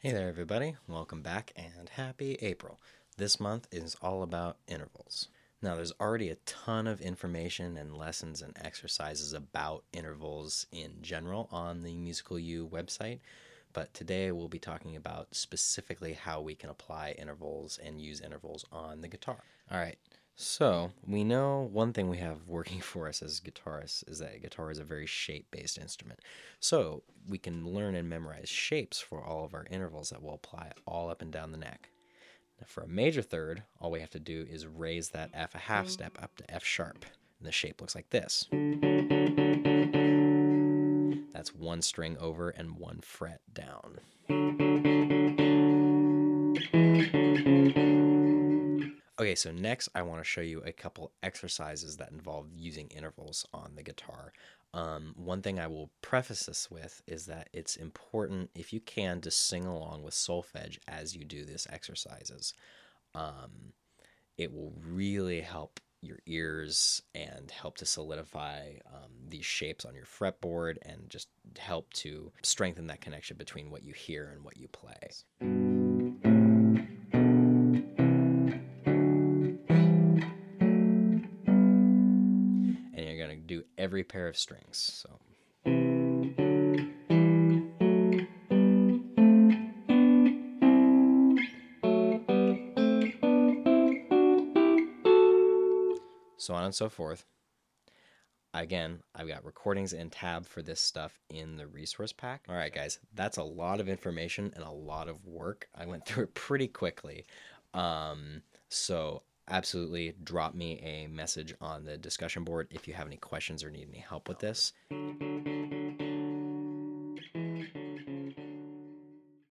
Hey there everybody, welcome back and happy April. This month is all about intervals. Now there's already a ton of information and lessons and exercises about intervals in general on the Musical U website, but today we'll be talking about specifically how we can apply intervals and use intervals on the guitar. Alright, so we know one thing we have working for us as guitarists is that guitar is a very shape-based instrument. So we can learn and memorize shapes for all of our intervals that we'll apply all up and down the neck. Now for a major third, all we have to do is raise that F a half step up to F sharp. And the shape looks like this. That's one string over and one fret down. Okay, so next I want to show you a couple exercises that involve using intervals on the guitar. One thing I will preface this with is that it's important, if you can, to sing along with solfege as you do these exercises. It will really help your ears and help to solidify these shapes on your fretboard and just help to strengthen that connection between what you hear and what you play. Do every pair of strings. So on and so forth. Again, I've got recordings and tab for this stuff in the resource pack. All right guys, that's a lot of information and a lot of work. I went through it pretty quickly. So absolutely, drop me a message on the discussion board if you have any questions or need any help with this.